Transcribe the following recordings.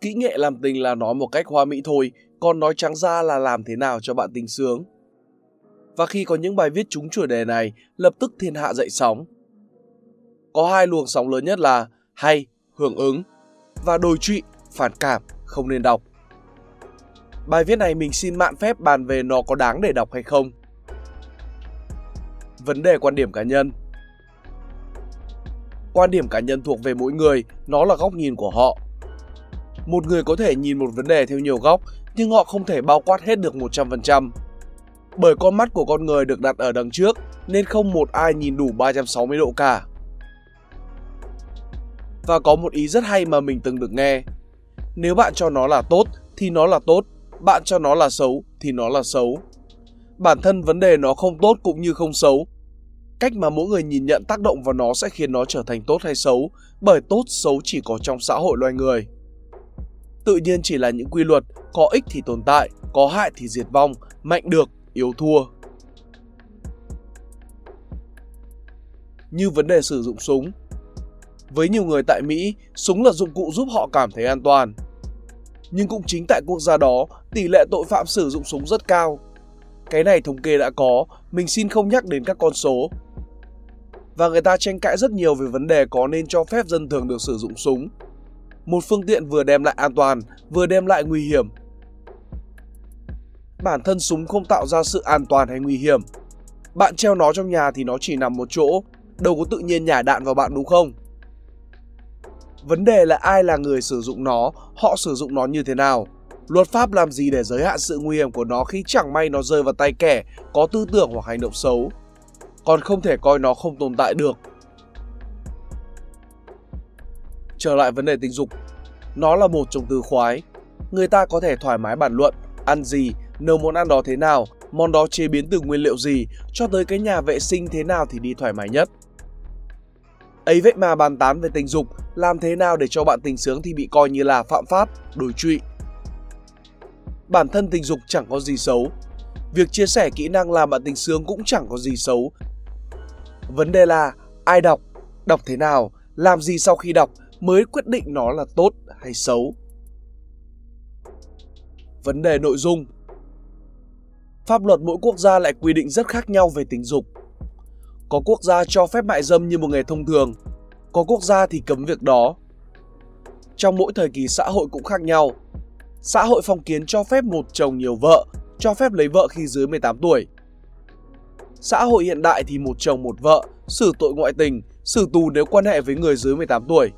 Kỹ nghệ làm tình là nói một cách hoa mỹ thôi, còn nói trắng ra là làm thế nào cho bạn tình sướng. Và khi có những bài viết trúng chủ đề này, lập tức thiên hạ dậy sóng. Có hai luồng sóng lớn nhất là hay, hưởng ứng, và đồi trụy, phản cảm, không nên đọc. Bài viết này mình xin mạn phép bàn về nó có đáng để đọc hay không. Vấn đề quan điểm cá nhân. Quan điểm cá nhân thuộc về mỗi người, nó là góc nhìn của họ. Một người có thể nhìn một vấn đề theo nhiều góc, nhưng họ không thể bao quát hết được 100%. Bởi con mắt của con người được đặt ở đằng trước, nên không một ai nhìn đủ 360 độ cả. Và có một ý rất hay mà mình từng được nghe. Nếu bạn cho nó là tốt, thì nó là tốt. Bạn cho nó là xấu, thì nó là xấu. Bản thân vấn đề nó không tốt cũng như không xấu. Cách mà mỗi người nhìn nhận tác động vào nó sẽ khiến nó trở thành tốt hay xấu, bởi tốt xấu chỉ có trong xã hội loài người. Tự nhiên chỉ là những quy luật, có ích thì tồn tại, có hại thì diệt vong, mạnh được, yếu thua. Như vấn đề sử dụng súng. Với nhiều người tại Mỹ, súng là dụng cụ giúp họ cảm thấy an toàn. Nhưng cũng chính tại quốc gia đó, tỷ lệ tội phạm sử dụng súng rất cao. Cái này thống kê đã có, mình xin không nhắc đến các con số. Và người ta tranh cãi rất nhiều về vấn đề có nên cho phép dân thường được sử dụng súng. Một phương tiện vừa đem lại an toàn, vừa đem lại nguy hiểm. Bản thân súng không tạo ra sự an toàn hay nguy hiểm. Bạn treo nó trong nhà thì nó chỉ nằm một chỗ, đâu có tự nhiên nhả đạn vào bạn đúng không? Vấn đề là ai là người sử dụng nó, họ sử dụng nó như thế nào. Luật pháp làm gì để giới hạn sự nguy hiểm của nó khi chẳng may nó rơi vào tay kẻ có tư tưởng hoặc hành động xấu. Còn không thể coi nó không tồn tại được. Trở lại vấn đề tình dục. Nó là một trong từ khoái. Người ta có thể thoải mái bàn luận, ăn gì, nấu món ăn đó thế nào, món đó chế biến từ nguyên liệu gì, cho tới cái nhà vệ sinh thế nào thì đi thoải mái nhất. Ấy vậy mà bàn tán về tình dục, làm thế nào để cho bạn tình sướng thì bị coi như là phạm pháp, đồi trụy. Bản thân tình dục chẳng có gì xấu. Việc chia sẻ kỹ năng làm bạn tình sướng cũng chẳng có gì xấu. Vấn đề là ai đọc, đọc thế nào, làm gì sau khi đọc mới quyết định nó là tốt hay xấu. Vấn đề nội dung. Pháp luật mỗi quốc gia lại quy định rất khác nhau về tình dục. Có quốc gia cho phép mại dâm như một nghề thông thường, có quốc gia thì cấm việc đó. Trong mỗi thời kỳ xã hội cũng khác nhau. Xã hội phong kiến cho phép một chồng nhiều vợ, cho phép lấy vợ khi dưới 18 tuổi. Xã hội hiện đại thì một chồng một vợ, xử tội ngoại tình, xử tù nếu quan hệ với người dưới 18 tuổi.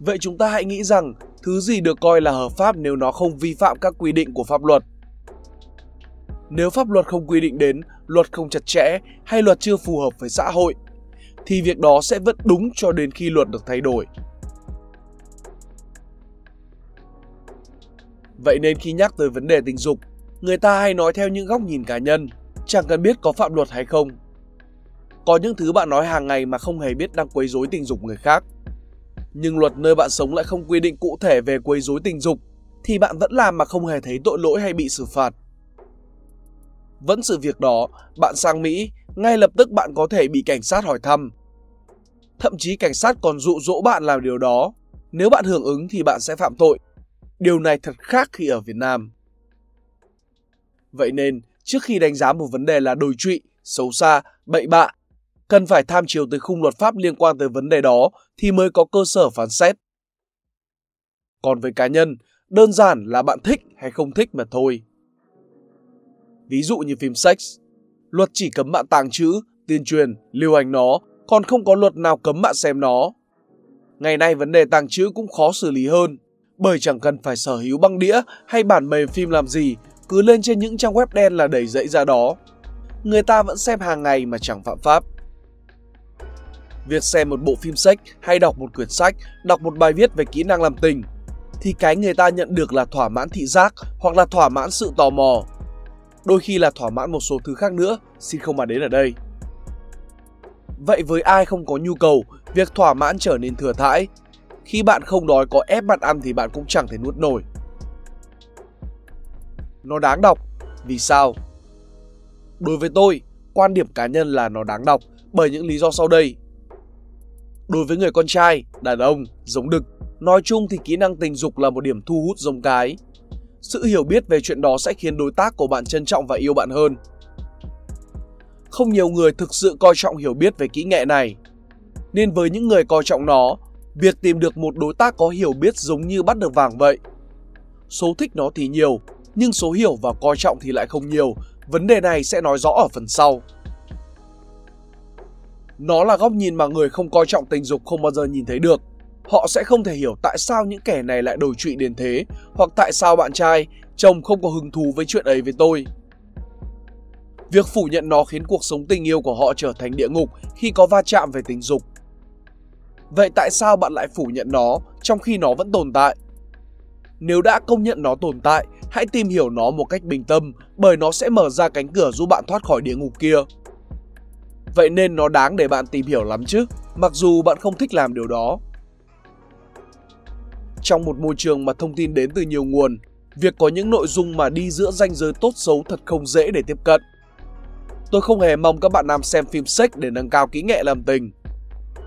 Vậy chúng ta hãy nghĩ rằng, thứ gì được coi là hợp pháp nếu nó không vi phạm các quy định của pháp luật? Nếu pháp luật không quy định đến, luật không chặt chẽ hay luật chưa phù hợp với xã hội, thì việc đó sẽ vẫn đúng cho đến khi luật được thay đổi. Vậy nên khi nhắc tới vấn đề tình dục, người ta hay nói theo những góc nhìn cá nhân, chẳng cần biết có phạm luật hay không. Có những thứ bạn nói hàng ngày mà không hề biết đang quấy rối tình dục người khác. Nhưng luật nơi bạn sống lại không quy định cụ thể về quấy rối tình dục, thì bạn vẫn làm mà không hề thấy tội lỗi hay bị xử phạt. Vẫn sự việc đó, bạn sang Mỹ, ngay lập tức bạn có thể bị cảnh sát hỏi thăm. Thậm chí cảnh sát còn dụ dỗ bạn làm điều đó. Nếu bạn hưởng ứng thì bạn sẽ phạm tội. Điều này thật khác khi ở Việt Nam. Vậy nên, trước khi đánh giá một vấn đề là đồi trụy, xấu xa, bậy bạ, cần phải tham chiếu tới khung luật pháp liên quan tới vấn đề đó thì mới có cơ sở phán xét. Còn với cá nhân, đơn giản là bạn thích hay không thích mà thôi. Ví dụ như phim sex, luật chỉ cấm bạn tàng trữ, tuyên truyền, lưu hành nó, còn không có luật nào cấm bạn xem nó. Ngày nay vấn đề tàng trữ cũng khó xử lý hơn, bởi chẳng cần phải sở hữu băng đĩa hay bản mềm phim làm gì, cứ lên trên những trang web đen là đầy rẫy ra đó. Người ta vẫn xem hàng ngày mà chẳng phạm pháp. Việc xem một bộ phim sex hay đọc một quyển sách, đọc một bài viết về kỹ năng làm tình, thì cái người ta nhận được là thỏa mãn thị giác hoặc là thỏa mãn sự tò mò. Đôi khi là thỏa mãn một số thứ khác nữa, xin không bàn đến ở đây. Vậy với ai không có nhu cầu, việc thỏa mãn trở nên thừa thãi. Khi bạn không đói có ép bạn ăn thì bạn cũng chẳng thể nuốt nổi. Nó đáng đọc, vì sao? Đối với tôi, quan điểm cá nhân là nó đáng đọc bởi những lý do sau đây. Đối với người con trai, đàn ông, giống đực, Nói chung thì kỹ năng tình dục là một điểm thu hút giống cái. Sự hiểu biết về chuyện đó sẽ khiến đối tác của bạn trân trọng và yêu bạn hơn. Không nhiều người thực sự coi trọng hiểu biết về kỹ nghệ này. Nên với những người coi trọng nó, việc tìm được một đối tác có hiểu biết giống như bắt được vàng vậy. Số thích nó thì nhiều, nhưng số hiểu và coi trọng thì lại không nhiều. Vấn đề này sẽ nói rõ ở phần sau. Nó là góc nhìn mà người không coi trọng tình dục không bao giờ nhìn thấy được. Họ sẽ không thể hiểu tại sao những kẻ này lại đồi trụy đến thế, hoặc tại sao bạn trai, chồng không có hứng thú với chuyện ấy với tôi. Việc phủ nhận nó khiến cuộc sống tình yêu của họ trở thành địa ngục khi có va chạm về tình dục. Vậy tại sao bạn lại phủ nhận nó trong khi nó vẫn tồn tại? Nếu đã công nhận nó tồn tại, hãy tìm hiểu nó một cách bình tâm, bởi nó sẽ mở ra cánh cửa giúp bạn thoát khỏi địa ngục kia. Vậy nên nó đáng để bạn tìm hiểu lắm chứ, mặc dù bạn không thích làm điều đó. Trong một môi trường mà thông tin đến từ nhiều nguồn, việc có những nội dung mà đi giữa ranh giới tốt xấu thật không dễ để tiếp cận. Tôi không hề mong các bạn nam xem phim sex để nâng cao kỹ nghệ làm tình.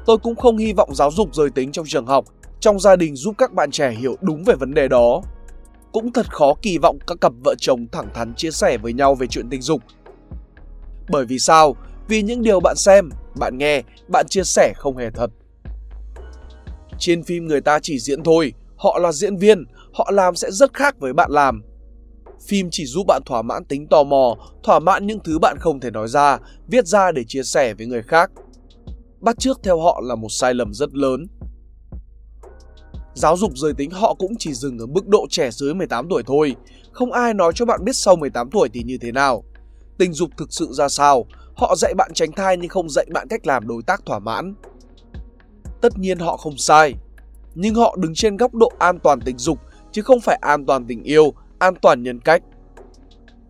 Tôi cũng không hy vọng giáo dục giới tính trong trường học, trong gia đình giúp các bạn trẻ hiểu đúng về vấn đề đó. Cũng thật khó kỳ vọng các cặp vợ chồng thẳng thắn chia sẻ với nhau về chuyện tình dục. Bởi vì sao? Vì những điều bạn xem, bạn nghe, bạn chia sẻ không hề thật. Trên phim người ta chỉ diễn thôi, họ là diễn viên, họ làm sẽ rất khác với bạn làm. Phim chỉ giúp bạn thỏa mãn tính tò mò, thỏa mãn những thứ bạn không thể nói ra, viết ra để chia sẻ với người khác. Bắt chước theo họ là một sai lầm rất lớn. Giáo dục giới tính họ cũng chỉ dừng ở mức độ trẻ dưới 18 tuổi thôi. Không ai nói cho bạn biết sau 18 tuổi thì như thế nào. Tình dục thực sự ra sao? Họ dạy bạn tránh thai nhưng không dạy bạn cách làm đối tác thỏa mãn. Tất nhiên họ không sai, nhưng họ đứng trên góc độ an toàn tình dục, chứ không phải an toàn tình yêu, an toàn nhân cách.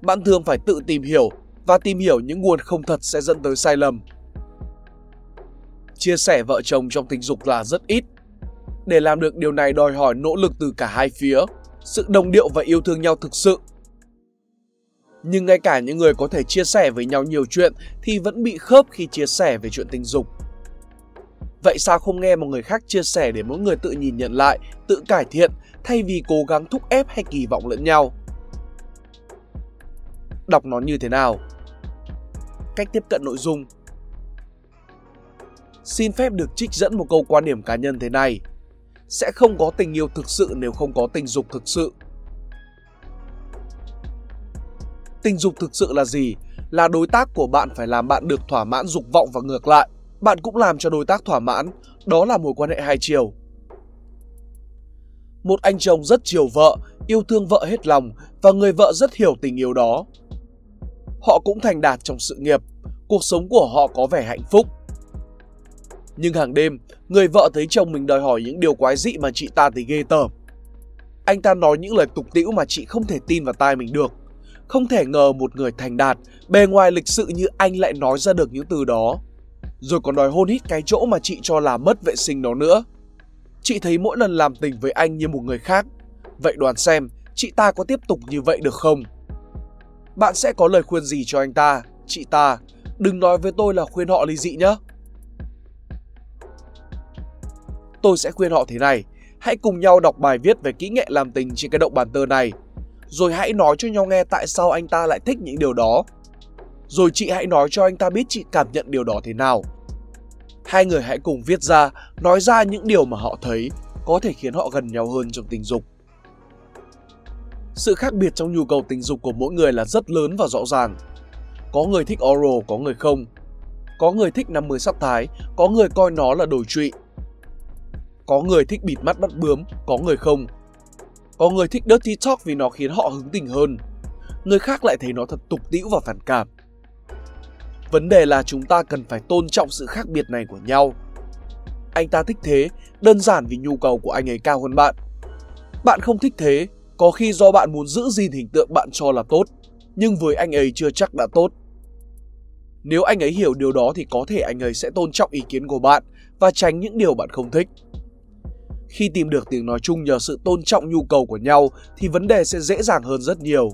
Bạn thường phải tự tìm hiểu, và tìm hiểu những nguồn không thật sẽ dẫn tới sai lầm. Chia sẻ vợ chồng trong tình dục là rất ít. Để làm được điều này đòi hỏi nỗ lực từ cả hai phía, sự đồng điệu và yêu thương nhau thực sự. Nhưng ngay cả những người có thể chia sẻ với nhau nhiều chuyện thì vẫn bị khớp khi chia sẻ về chuyện tình dục. Vậy sao không nghe một người khác chia sẻ để mỗi người tự nhìn nhận lại, tự cải thiện, thay vì cố gắng thúc ép hay kỳ vọng lẫn nhau? Đọc nó như thế nào? Cách tiếp cận nội dung. Xin phép được trích dẫn một câu quan điểm cá nhân thế này: sẽ không có tình yêu thực sự nếu không có tình dục thực sự. Tình dục thực sự là gì? Là đối tác của bạn phải làm bạn được thỏa mãn dục vọng và ngược lại, bạn cũng làm cho đối tác thỏa mãn. Đó là mối quan hệ hai chiều. Một anh chồng rất chiều vợ, yêu thương vợ hết lòng và người vợ rất hiểu tình yêu đó. Họ cũng thành đạt trong sự nghiệp, cuộc sống của họ có vẻ hạnh phúc. Nhưng hàng đêm, người vợ thấy chồng mình đòi hỏi những điều quái dị mà chị ta thấy ghê tởm. Anh ta nói những lời tục tĩu mà chị không thể tin vào tai mình được. Không thể ngờ một người thành đạt, bề ngoài lịch sự như anh lại nói ra được những từ đó. Rồi còn đòi hôn hít cái chỗ mà chị cho là mất vệ sinh đó nữa. Chị thấy mỗi lần làm tình với anh như một người khác. Vậy đoán xem, chị ta có tiếp tục như vậy được không? Bạn sẽ có lời khuyên gì cho anh ta, chị ta? Đừng nói với tôi là khuyên họ ly dị nhé. Tôi sẽ khuyên họ thế này: hãy cùng nhau đọc bài viết về kỹ nghệ làm tình trên cái động bàn tơ này. Rồi hãy nói cho nhau nghe tại sao anh ta lại thích những điều đó. Rồi chị hãy nói cho anh ta biết chị cảm nhận điều đó thế nào. Hai người hãy cùng viết ra, nói ra những điều mà họ thấy có thể khiến họ gần nhau hơn trong tình dục. Sự khác biệt trong nhu cầu tình dục của mỗi người là rất lớn và rõ ràng. Có người thích oral, có người không. Có người thích 50 sắc thái, có người coi nó là đồi trụy. Có người thích bịt mắt bắt bướm, có người không. Có người thích dirty talk vì nó khiến họ hứng tình hơn. Người khác lại thấy nó thật tục tĩu và phản cảm. Vấn đề là chúng ta cần phải tôn trọng sự khác biệt này của nhau. Anh ta thích thế, đơn giản vì nhu cầu của anh ấy cao hơn bạn. Bạn không thích thế, có khi do bạn muốn giữ gìn hình tượng bạn cho là tốt, nhưng với anh ấy chưa chắc đã tốt. Nếu anh ấy hiểu điều đó thì có thể anh ấy sẽ tôn trọng ý kiến của bạn và tránh những điều bạn không thích. Khi tìm được tiếng nói chung nhờ sự tôn trọng nhu cầu của nhau thì vấn đề sẽ dễ dàng hơn rất nhiều.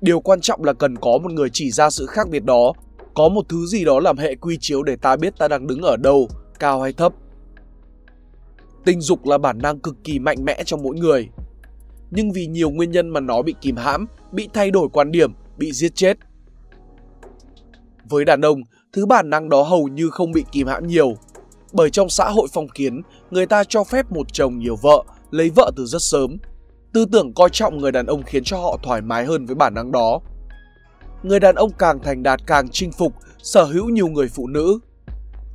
Điều quan trọng là cần có một người chỉ ra sự khác biệt đó, có một thứ gì đó làm hệ quy chiếu để ta biết ta đang đứng ở đâu, cao hay thấp. Tình dục là bản năng cực kỳ mạnh mẽ trong mỗi người. Nhưng vì nhiều nguyên nhân mà nó bị kìm hãm, bị thay đổi quan điểm, bị giết chết. Với đàn ông, thứ bản năng đó hầu như không bị kìm hãm nhiều. Bởi trong xã hội phong kiến, người ta cho phép một chồng nhiều vợ, lấy vợ từ rất sớm. Tư tưởng coi trọng người đàn ông khiến cho họ thoải mái hơn với bản năng đó. Người đàn ông càng thành đạt càng chinh phục, sở hữu nhiều người phụ nữ.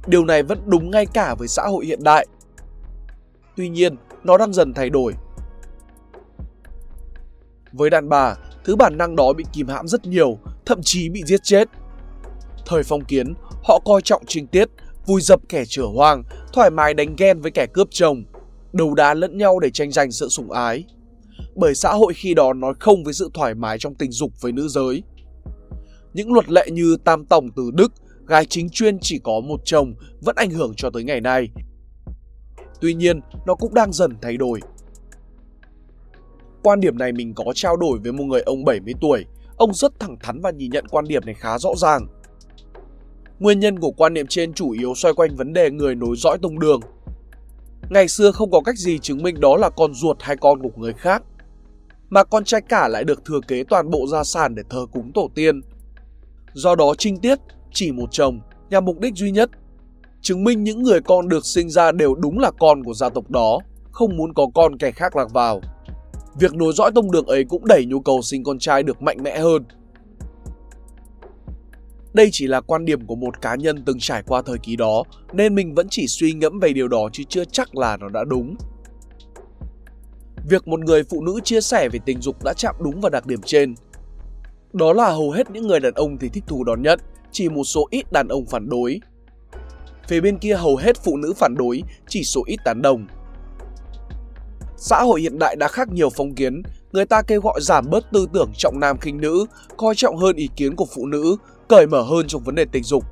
Điều này vẫn đúng ngay cả với xã hội hiện đại. Tuy nhiên, nó đang dần thay đổi. Với đàn bà, thứ bản năng đó bị kìm hãm rất nhiều, thậm chí bị giết chết. Thời phong kiến, họ coi trọng trinh tiết, vùi dập kẻ chửa hoang, thoải mái đánh ghen với kẻ cướp chồng, đấu đá lẫn nhau để tranh giành sự sủng ái. Bởi xã hội khi đó nói không với sự thoải mái trong tình dục với nữ giới. Những luật lệ như tam tổng từ Đức, gái chính chuyên chỉ có một chồng vẫn ảnh hưởng cho tới ngày nay. Tuy nhiên, nó cũng đang dần thay đổi. Quan điểm này mình có trao đổi với một người ông 70 tuổi. Ông rất thẳng thắn và nhìn nhận quan điểm này khá rõ ràng. Nguyên nhân của quan niệm trên chủ yếu xoay quanh vấn đề người nối dõi tông đường. Ngày xưa không có cách gì chứng minh đó là con ruột hay con của người khác, mà con trai cả lại được thừa kế toàn bộ gia sản để thờ cúng tổ tiên. Do đó trinh tiết, chỉ một chồng, nhằm mục đích duy nhất chứng minh những người con được sinh ra đều đúng là con của gia tộc đó, không muốn có con kẻ khác lạc vào. Việc nối dõi tông đường ấy cũng đẩy nhu cầu sinh con trai được mạnh mẽ hơn. Đây chỉ là quan điểm của một cá nhân từng trải qua thời kỳ đó, nên mình vẫn chỉ suy ngẫm về điều đó chứ chưa chắc là nó đã đúng. Việc một người phụ nữ chia sẻ về tình dục đã chạm đúng vào đặc điểm trên. Đó là hầu hết những người đàn ông thì thích thú đón nhận, chỉ một số ít đàn ông phản đối. Phía bên kia hầu hết phụ nữ phản đối, chỉ số ít tán đồng. Xã hội hiện đại đã khác nhiều phong kiến, người ta kêu gọi giảm bớt tư tưởng trọng nam khinh nữ, coi trọng hơn ý kiến của phụ nữ, cởi mở hơn trong vấn đề tình dục.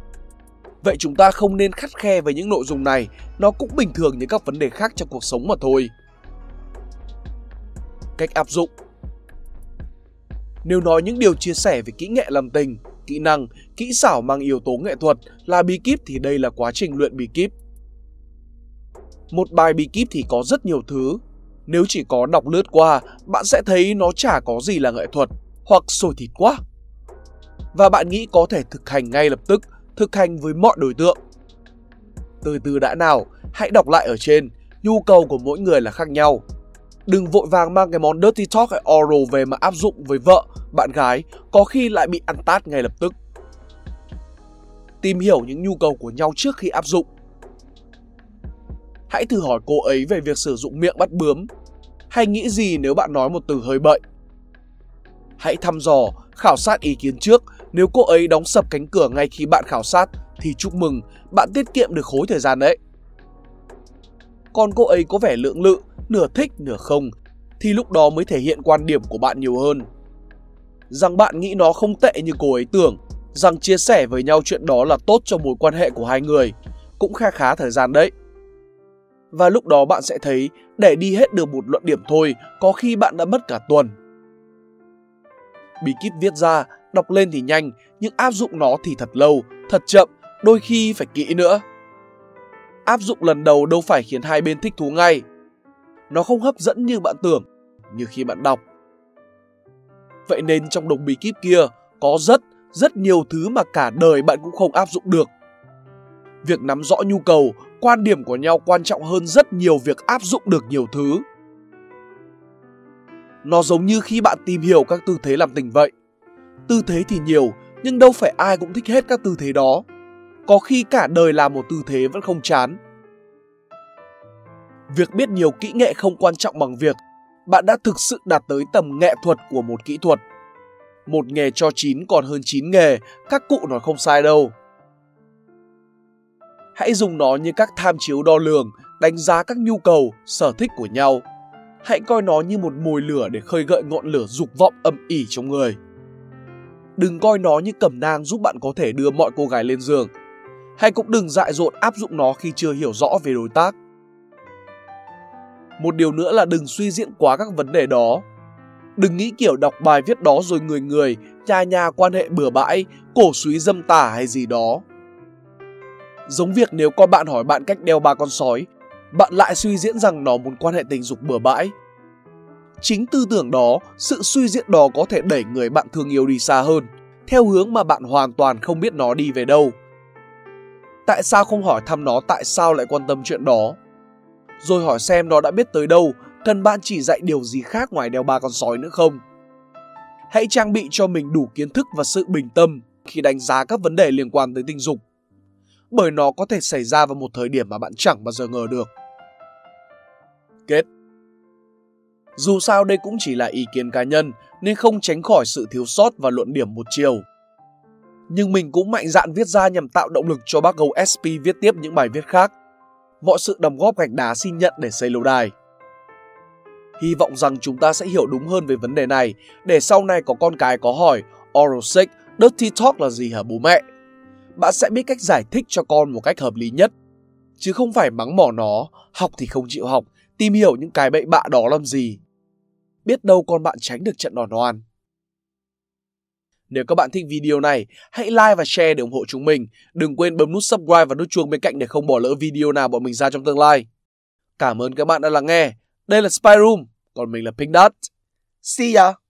Vậy chúng ta không nên khắt khe với những nội dung này, nó cũng bình thường như các vấn đề khác trong cuộc sống mà thôi. Cách áp dụng. Nếu nói những điều chia sẻ về kỹ nghệ làm tình, kỹ năng, kỹ xảo mang yếu tố nghệ thuật là bí kíp thì đây là quá trình luyện bí kíp. Một bài bí kíp thì có rất nhiều thứ. Nếu chỉ có đọc lướt qua, bạn sẽ thấy nó chả có gì là nghệ thuật hoặc sôi thịt quá. Và bạn nghĩ có thể thực hành ngay lập tức, thực hành với mọi đối tượng. Từ từ đã nào, hãy đọc lại ở trên, nhu cầu của mỗi người là khác nhau. Đừng vội vàng mang cái món dirty talk hay oral về mà áp dụng với vợ, bạn gái, có khi lại bị ăn tát ngay lập tức. Tìm hiểu những nhu cầu của nhau trước khi áp dụng. Hãy thử hỏi cô ấy về việc sử dụng miệng bắt bướm, hay nghĩ gì nếu bạn nói một từ hơi bậy. Hãy thăm dò, khảo sát ý kiến trước, nếu cô ấy đóng sập cánh cửa ngay khi bạn khảo sát thì chúc mừng, bạn tiết kiệm được khối thời gian đấy. Còn cô ấy có vẻ lưỡng lự, nửa thích nửa không, thì lúc đó mới thể hiện quan điểm của bạn nhiều hơn. Rằng bạn nghĩ nó không tệ như cô ấy tưởng, rằng chia sẻ với nhau chuyện đó là tốt cho mối quan hệ của hai người, cũng khá thời gian đấy. Và lúc đó bạn sẽ thấy, để đi hết được một luận điểm thôi, có khi bạn đã mất cả tuần. Bí kíp viết ra, đọc lên thì nhanh, nhưng áp dụng nó thì thật lâu, thật chậm, đôi khi phải kỹ nữa. Áp dụng lần đầu đâu phải khiến hai bên thích thú ngay. Nó không hấp dẫn như bạn tưởng, như khi bạn đọc. Vậy nên trong đồng bí kíp kia, có rất nhiều thứ mà cả đời bạn cũng không áp dụng được. Việc nắm rõ nhu cầu, quan điểm của nhau quan trọng hơn rất nhiều việc áp dụng được nhiều thứ. Nó giống như khi bạn tìm hiểu các tư thế làm tình vậy. Tư thế thì nhiều, nhưng đâu phải ai cũng thích hết các tư thế đó. Có khi cả đời làm một tư thế vẫn không chán. Việc biết nhiều kỹ nghệ không quan trọng bằng việc bạn đã thực sự đạt tới tầm nghệ thuật của một kỹ thuật. Một nghề cho chín còn hơn 9 nghề, các cụ nói không sai đâu. Hãy dùng nó như các tham chiếu đo lường, đánh giá các nhu cầu, sở thích của nhau. Hãy coi nó như một mồi lửa để khơi gợi ngọn lửa dục vọng âm ỉ trong người. Đừng coi nó như cẩm nang giúp bạn có thể đưa mọi cô gái lên giường. Hay cũng đừng dại dột áp dụng nó khi chưa hiểu rõ về đối tác. Một điều nữa là đừng suy diễn quá các vấn đề đó. Đừng nghĩ kiểu đọc bài viết đó rồi người, nhà quan hệ bừa bãi, cổ súy dâm tả hay gì đó. Giống việc nếu con bạn hỏi bạn cách đeo ba con sói, bạn lại suy diễn rằng nó muốn quan hệ tình dục bừa bãi. Chính tư tưởng đó, sự suy diễn đó có thể đẩy người bạn thương yêu đi xa hơn, theo hướng mà bạn hoàn toàn không biết nó đi về đâu. Tại sao không hỏi thăm nó tại sao lại quan tâm chuyện đó? Rồi hỏi xem nó đã biết tới đâu, cần bạn chỉ dạy điều gì khác ngoài đeo ba con sói nữa không? Hãy trang bị cho mình đủ kiến thức và sự bình tâm khi đánh giá các vấn đề liên quan tới tình dục, bởi nó có thể xảy ra vào một thời điểm mà bạn chẳng bao giờ ngờ được. Kết. Dù sao đây cũng chỉ là ý kiến cá nhân nên không tránh khỏi sự thiếu sót và luận điểm một chiều. Nhưng mình cũng mạnh dạn viết ra nhằm tạo động lực cho bác gấu SP viết tiếp những bài viết khác. Mọi sự đóng góp gạch đá xin nhận để xây lâu đài. Hy vọng rằng chúng ta sẽ hiểu đúng hơn về vấn đề này để sau này có con cái có hỏi Oral Sex, Dirty Talk là gì hả bố mẹ? Bạn sẽ biết cách giải thích cho con một cách hợp lý nhất, chứ không phải mắng mỏ nó, học thì không chịu học, tìm hiểu những cái bậy bạ đó làm gì. Biết đâu con bạn tránh được trận đòn oan. Nếu các bạn thích video này, hãy like và share để ủng hộ chúng mình. Đừng quên bấm nút subscribe và nút chuông bên cạnh để không bỏ lỡ video nào bọn mình ra trong tương lai. Cảm ơn các bạn đã lắng nghe. Đây là Spiderum, còn mình là Pink Dot. See ya!